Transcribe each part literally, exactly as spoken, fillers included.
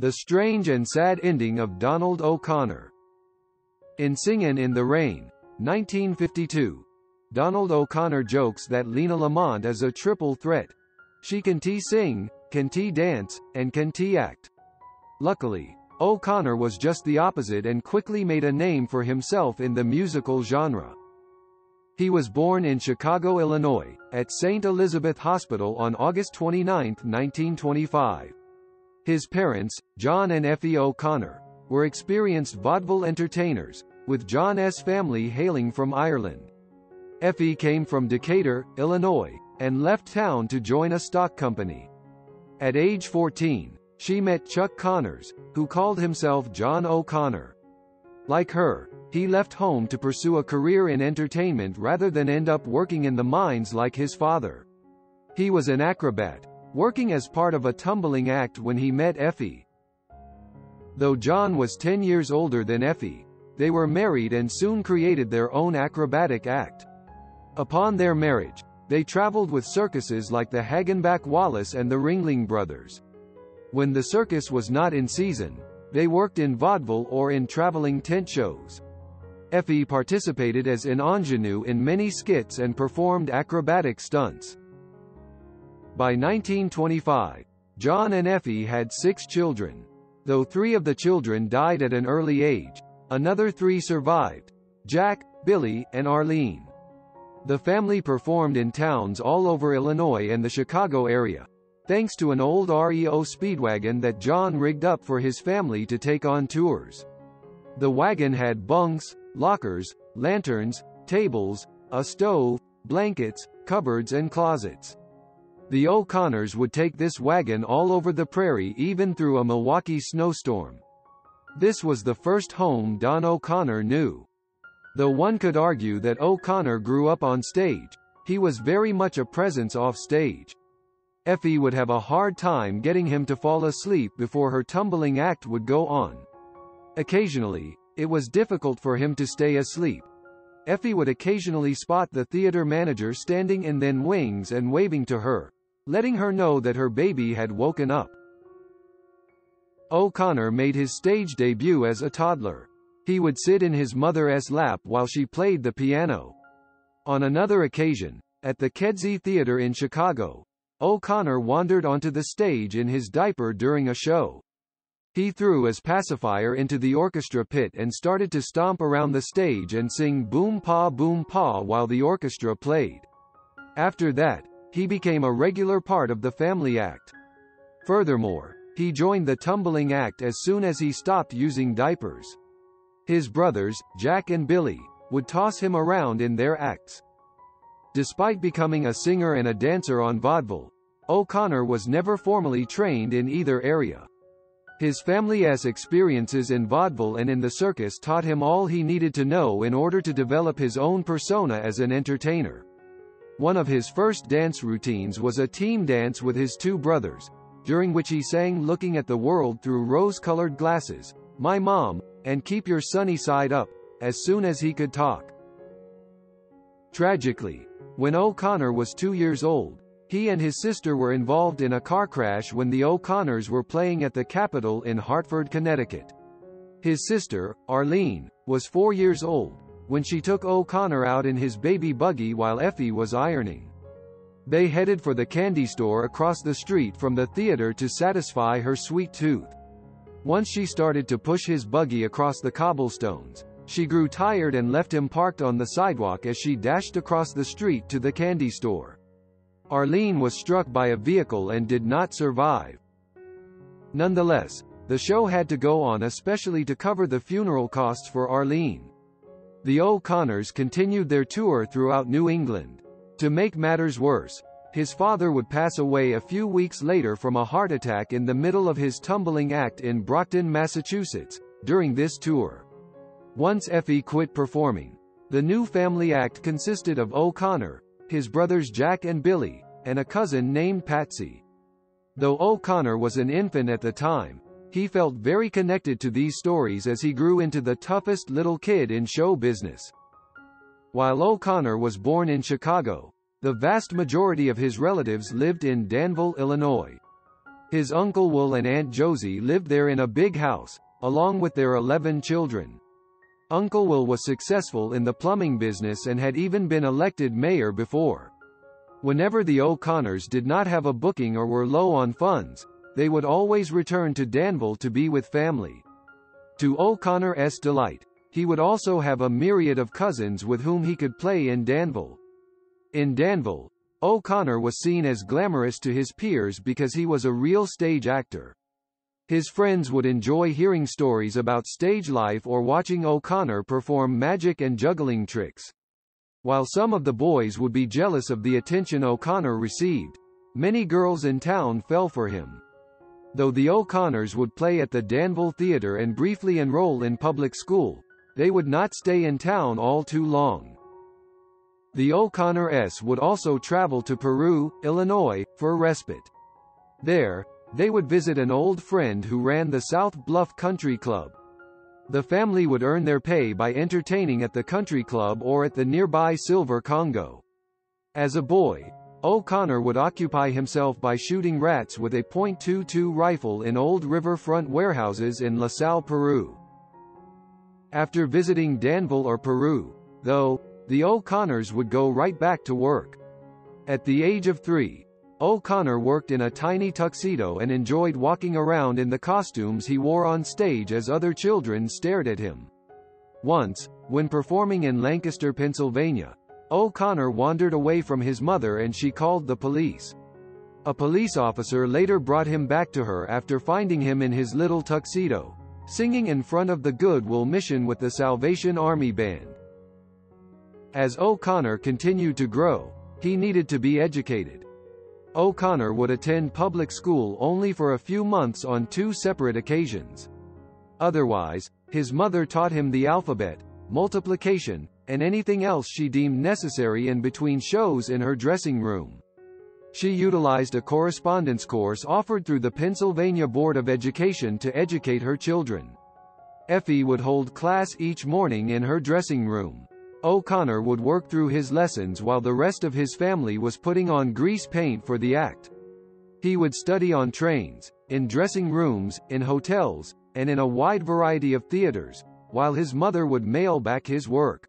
The Strange and Sad Ending of Donald O'Connor. In Singin' in the Rain, nineteen fifty-two, Donald O'Connor jokes that Lena Lamont is a triple threat. She can tee sing, can tee dance, and can tee act. Luckily, O'Connor was just the opposite and quickly made a name for himself in the musical genre. He was born in Chicago, Illinois, at Saint Elizabeth Hospital on August twenty-ninth, nineteen twenty-five. His parents, John and Effie O'Connor, were experienced vaudeville entertainers, with John's family hailing from Ireland. Effie came from Decatur, Illinois, and left town to join a stock company. At age fourteen, she met Chuck Connors, who called himself John O'Connor. Like her, he left home to pursue a career in entertainment rather than end up working in the mines like his father. He was an acrobat, working as part of a tumbling act when he met Effie. Though John was ten years older than Effie, they were married and soon created their own acrobatic act. Upon their marriage, they traveled with circuses like the Hagenbeck-Wallace and the Ringling Brothers. When the circus was not in season, they worked in vaudeville or in traveling tent shows. Effie participated as an ingenue in many skits and performed acrobatic stunts. By nineteen twenty-five, John and Effie had six children. Though three of the children died at an early age, another three survived: Jack, Billy, and Arlene. The family performed in towns all over Illinois and the Chicago area, thanks to an old R E O Speedwagon that John rigged up for his family to take on tours. The wagon had bunks, lockers, lanterns, tables, a stove, blankets, cupboards and closets. The O'Connors would take this wagon all over the prairie, even through a Milwaukee snowstorm. This was the first home Don O'Connor knew. Though one could argue that O'Connor grew up on stage, he was very much a presence off stage. Effie would have a hard time getting him to fall asleep before her tumbling act would go on. Occasionally, it was difficult for him to stay asleep. Effie would occasionally spot the theater manager standing in the wings and waving to her, letting her know that her baby had woken up. O'Connor made his stage debut as a toddler. He would sit in his mother's lap while she played the piano. On another occasion, at the Kedzie Theater in Chicago, O'Connor wandered onto the stage in his diaper during a show. He threw his pacifier into the orchestra pit and started to stomp around the stage and sing "Boom Pa Boom Pa" while the orchestra played. After that, he became a regular part of the family act. Furthermore, he joined the tumbling act as soon as he stopped using diapers. His brothers, Jack and Billy, would toss him around in their acts. Despite becoming a singer and a dancer on vaudeville, O'Connor was never formally trained in either area. His family's experiences in vaudeville and in the circus taught him all he needed to know in order to develop his own persona as an entertainer. One of his first dance routines was a team dance with his two brothers, during which he sang "Looking at the World Through Rose-Colored Glasses," "My Mom," and "Keep Your Sunny Side Up," as soon as he could talk. Tragically, when O'Connor was two years old, he and his sister were involved in a car crash when the O'Connors were playing at the Capitol in Hartford, Connecticut. His sister, Arlene, was four years old when she took O'Connor out in his baby buggy while Effie was ironing. They headed for the candy store across the street from the theater to satisfy her sweet tooth. Once she started to push his buggy across the cobblestones, she grew tired and left him parked on the sidewalk as she dashed across the street to the candy store. Arlene was struck by a vehicle and did not survive. Nonetheless, the show had to go on, especially to cover the funeral costs for Arlene. The O'Connors continued their tour throughout New England. To make matters worse, his father would pass away a few weeks later from a heart attack in the middle of his tumbling act in Brockton, Massachusetts, during this tour. Once Effie quit performing, the new family act consisted of O'Connor, his brothers Jack and Billy, and a cousin named Patsy. Though O'Connor was an infant at the time, he felt very connected to these stories as he grew into the toughest little kid in show business. While O'Connor was born in Chicago, the vast majority of his relatives lived in Danville, Illinois. His Uncle Will and Aunt Josie lived there in a big house, along with their eleven children. Uncle Will was successful in the plumbing business and had even been elected mayor before. Whenever the O'Connors did not have a booking or were low on funds, they would always return to Danville to be with family. To O'Connor's delight, he would also have a myriad of cousins with whom he could play in Danville. In Danville, O'Connor was seen as glamorous to his peers because he was a real stage actor. His friends would enjoy hearing stories about stage life or watching O'Connor perform magic and juggling tricks. While some of the boys would be jealous of the attention O'Connor received, many girls in town fell for him. Though the O'Connors would play at the Danville Theater and briefly enroll in public school, they would not stay in town all too long. The O'Connors would also travel to Peru, Illinois, for respite. There, they would visit an old friend who ran the South Bluff Country Club. The family would earn their pay by entertaining at the country club or at the nearby Silver Congo. As a boy, O'Connor would occupy himself by shooting rats with a point two two rifle in old riverfront warehouses in La Salle, Peru. After visiting Danville or Peru, though, the O'Connors would go right back to work. At the age of three, O'Connor worked in a tiny tuxedo and enjoyed walking around in the costumes he wore on stage as other children stared at him. Once, when performing in Lancaster, Pennsylvania, O'Connor wandered away from his mother and she called the police. A police officer later brought him back to her after finding him in his little tuxedo, singing in front of the Goodwill Mission with the Salvation Army Band. As O'Connor continued to grow, he needed to be educated. O'Connor would attend public school only for a few months on two separate occasions. Otherwise, his mother taught him the alphabet, multiplication, and anything else she deemed necessary in between shows in her dressing room. She utilized a correspondence course offered through the Pennsylvania Board of Education to educate her children. Effie would hold class each morning in her dressing room. O'Connor would work through his lessons while the rest of his family was putting on grease paint for the act. He would study on trains, in dressing rooms, in hotels, and in a wide variety of theaters, while his mother would mail back his work.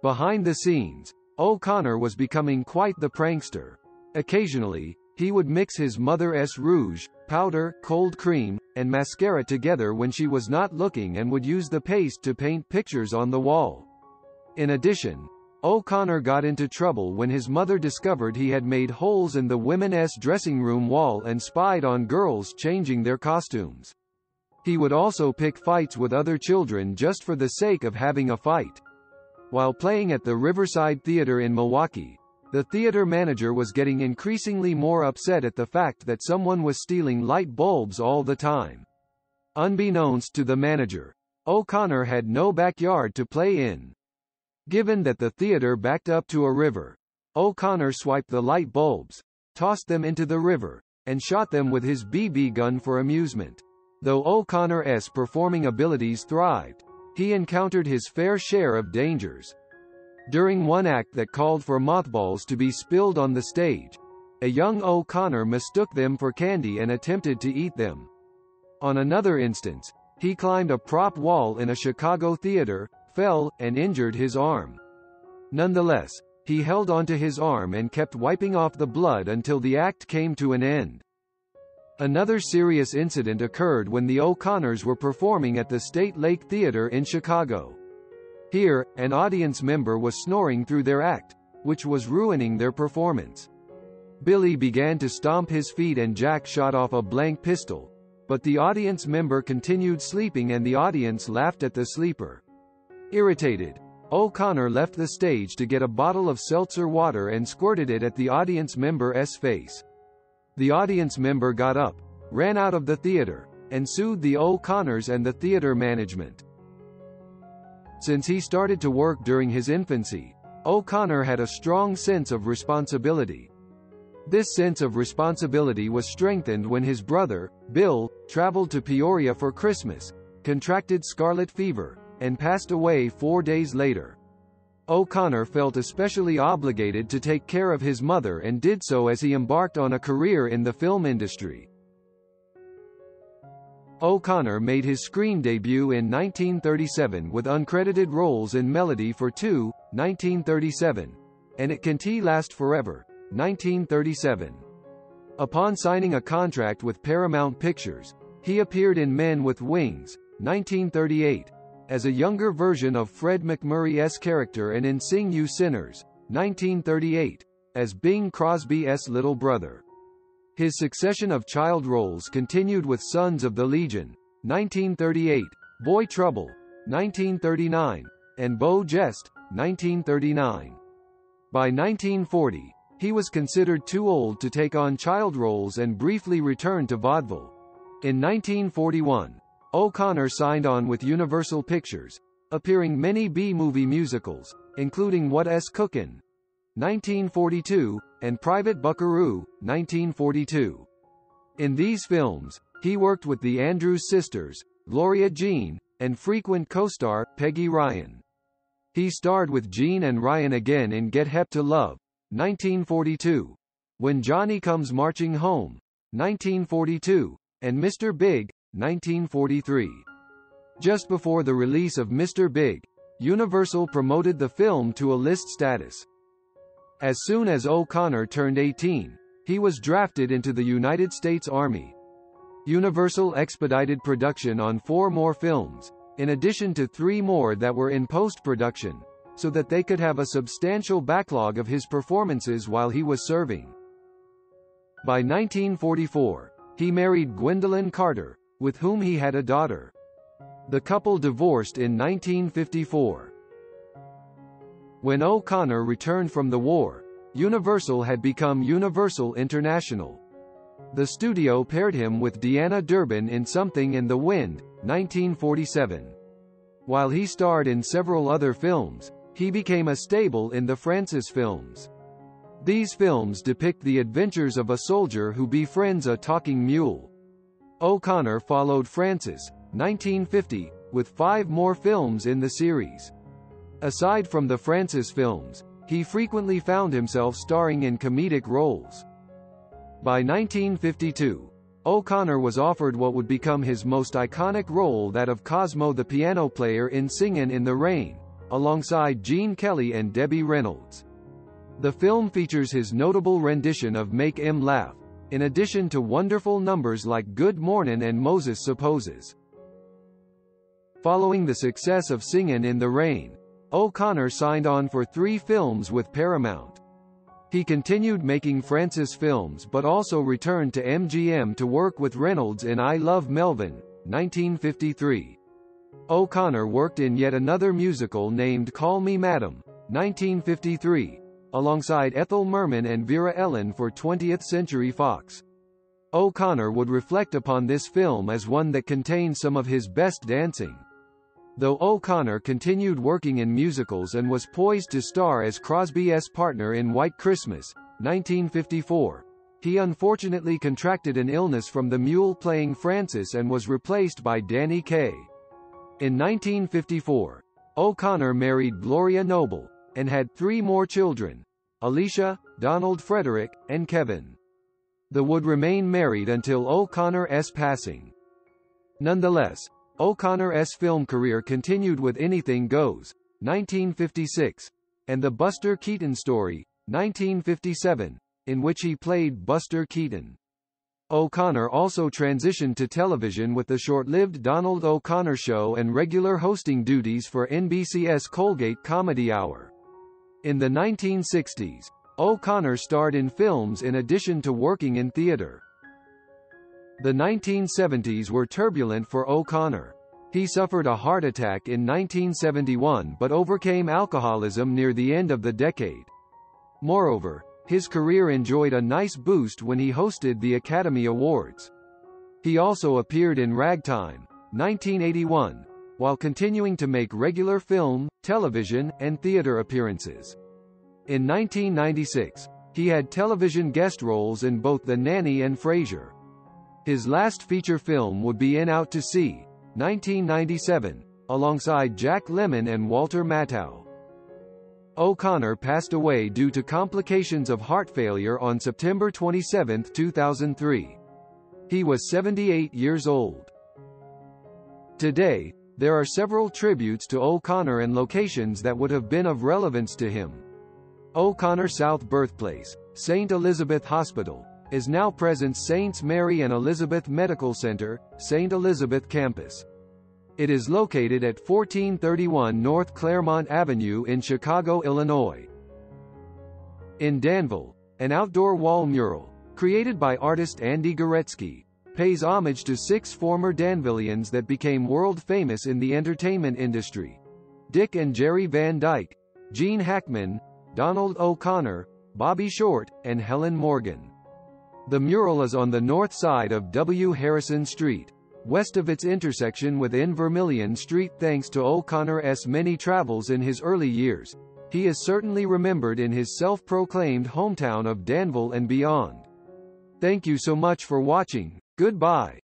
Behind the scenes, O'Connor was becoming quite the prankster. Occasionally, he would mix his mother's rouge, powder, cold cream, and mascara together when she was not looking and would use the paste to paint pictures on the wall. In addition, O'Connor got into trouble when his mother discovered he had made holes in the women's dressing room wall and spied on girls changing their costumes. He would also pick fights with other children just for the sake of having a fight. While playing at the Riverside Theater in Milwaukee, the theater manager was getting increasingly more upset at the fact that someone was stealing light bulbs all the time. Unbeknownst to the manager, O'Connor had no backyard to play in. Given that the theater backed up to a river, O'Connor swiped the light bulbs, tossed them into the river, and shot them with his B B gun for amusement. Though O'Connor's performing abilities thrived, he encountered his fair share of dangers. During one act that called for mothballs to be spilled on the stage, a young O'Connor mistook them for candy and attempted to eat them. On another instance, he climbed a prop wall in a Chicago theater, fell, and injured his arm. Nonetheless, he held onto his arm and kept wiping off the blood until the act came to an end. Another serious incident occurred when the O'Connors were performing at the State Lake Theater in Chicago. Here, an audience member was snoring through their act, which was ruining their performance. Billy began to stomp his feet and Jack shot off a blank pistol, but the audience member continued sleeping and the audience laughed at the sleeper. Irritated, O'Connor left the stage to get a bottle of seltzer water and squirted it at the audience member's face. The audience member got up, ran out of the theater, and sued the O'Connors and the theater management. Since he started to work during his infancy, O'Connor had a strong sense of responsibility. This sense of responsibility was strengthened when his brother, Bill, traveled to Peoria for Christmas, contracted scarlet fever, and passed away four days later. O'Connor felt especially obligated to take care of his mother and did so as he embarked on a career in the film industry. O'Connor made his screen debut in nineteen thirty-seven with uncredited roles in Melody for Two, nineteen thirty-seven, and It Can Tea Last Forever, nineteen thirty-seven. Upon signing a contract with Paramount Pictures, he appeared in Men with Wings, nineteen thirty-eight, as a younger version of Fred McMurry's character and in Sing You Sinners, nineteen thirty-eight, as Bing Crosby's little brother. His succession of child roles continued with Sons of the Legion, nineteen thirty-eight, Boy Trouble, nineteen thirty-nine, and Beau Jest, nineteen thirty-nine. By nineteen forty, he was considered too old to take on child roles and briefly returned to vaudeville. In nineteen forty-one, O'Connor signed on with Universal Pictures, appearing many B-movie musicals, including What S Cookin', nineteen forty-two, and Private Buckaroo, nineteen forty-two. In these films, he worked with the Andrews Sisters, Gloria Jean, and frequent co-star, Peggy Ryan. He starred with Jean and Ryan again in Get Hep to Love, nineteen forty-two, When Johnny Comes Marching Home, nineteen forty-two, and Mister Big, nineteen forty-three. Just before the release of Mister Big, Universal promoted the film to a list status. As soon as O'Connor turned eighteen, he was drafted into the United States Army. Universal expedited production on four more films, in addition to three more that were in post-production, so that they could have a substantial backlog of his performances while he was serving. By nineteen forty-four, he married Gwendolyn Carter, with whom he had a daughter. The couple divorced in nineteen fifty-four. When O'Connor returned from the war, Universal had become Universal International. The studio paired him with Deanna Durbin in Something in the Wind, nineteen forty-seven. While he starred in several other films, he became a staple in the Francis films. These films depict the adventures of a soldier who befriends a talking mule. O'Connor followed Francis, nineteen fifty, with five more films in the series. Aside from the Francis films, he frequently found himself starring in comedic roles. By nineteen fifty-two, O'Connor was offered what would become his most iconic role, that of Cosmo the piano player in Singin' in the Rain, alongside Gene Kelly and Debbie Reynolds. The film features his notable rendition of Make 'Em Laugh, in addition to wonderful numbers like Good Mornin' and Moses Supposes. Following the success of Singin' in the Rain, O'Connor signed on for three films with Paramount. He continued making Francis films but also returned to M G M to work with Reynolds in I Love Melvin, nineteen fifty-three. O'Connor worked in yet another musical named Call Me Madam, nineteen fifty-three, alongside Ethel Merman and Vera Ellen for twentieth Century Fox. O'Connor would reflect upon this film as one that contained some of his best dancing. Though O'Connor continued working in musicals and was poised to star as Crosby's partner in White Christmas, nineteen fifty-four, he unfortunately contracted an illness from the mule playing Francis and was replaced by Danny Kaye. In nineteen fifty-four, O'Connor married Gloria Noble, and had three more children, Alicia, Donald Frederick, and Kevin. They would remain married until O'Connor's passing. Nonetheless, O'Connor's film career continued with Anything Goes, nineteen fifty-six, and The Buster Keaton Story, nineteen fifty-seven, in which he played Buster Keaton. O'Connor also transitioned to television with the short-lived Donald O'Connor Show and regular hosting duties for N B C's Colgate Comedy Hour. In the nineteen sixties, O'Connor starred in films in addition to working in theater. The nineteen seventies were turbulent for O'Connor. He suffered a heart attack in nineteen seventy-one but overcame alcoholism near the end of the decade. Moreover, his career enjoyed a nice boost when he hosted the Academy Awards. He also appeared in Ragtime, nineteen eighty-one, while continuing to make regular film, television, and theater appearances. In nineteen ninety-six, he had television guest roles in both The Nanny and Frasier. His last feature film would be in Out to Sea, nineteen ninety-seven, alongside Jack Lemmon and Walter Matthau. O'Connor passed away due to complications of heart failure on September twenty-seventh, two thousand three. He was seventy-eight years old. Today, there are several tributes to O'Connor and locations that would have been of relevance to him. O'Connor South Birthplace, Saint Elizabeth Hospital, is now present Saints Mary and Elizabeth Medical Center, Saint Elizabeth Campus. It is located at fourteen thirty-one North Claremont Avenue in Chicago, Illinois. In Danville, an outdoor wall mural, created by artist Andy Goretzky, pays homage to six former Danvillians that became world famous in the entertainment industry: Dick and Jerry Van Dyke, Gene Hackman, Donald O'Connor, Bobby Short, and Helen Morgan. The mural is on the north side of W. Harrison Street, west of its intersection with Invermillion Street. Thanks to O'Connor's many travels in his early years, he is certainly remembered in his self-proclaimed hometown of Danville and beyond. Thank you so much for watching. Goodbye.